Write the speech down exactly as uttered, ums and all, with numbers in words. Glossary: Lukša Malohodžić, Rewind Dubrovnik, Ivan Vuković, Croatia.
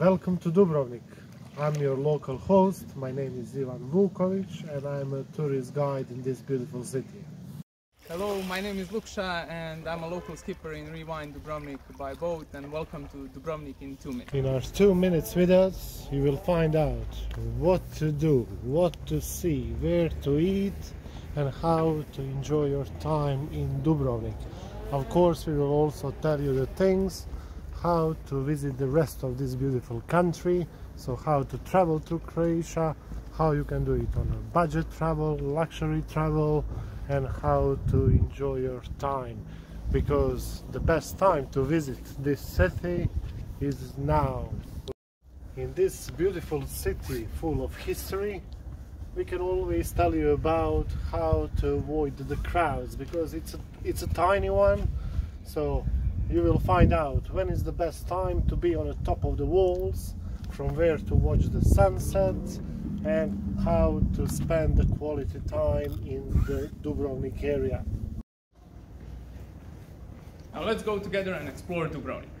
Welcome to Dubrovnik. I'm your local host. My name is Ivan Vuković and I'm a tourist guide in this beautiful city. Hello, my name is Lukša and I'm a local skipper in Rewind Dubrovnik by boat, and welcome to Dubrovnik in two minutes. In our two minutes with us you will find out what to do, what to see, where to eat and how to enjoy your time in Dubrovnik. Of course we will also tell you the things, how to visit the rest of this beautiful country, so how to travel to Croatia, how you can do it on a budget travel, luxury travel, and how to enjoy your time, because the best time to visit this city is now. In this beautiful city full of history, we can always tell you about how to avoid the crowds, because it's a, it's a tiny one, so you will find out when is the best time to be on the top of the walls, from where to watch the sunset, and how to spend the quality time in the Dubrovnik area. Now let's go together and explore Dubrovnik.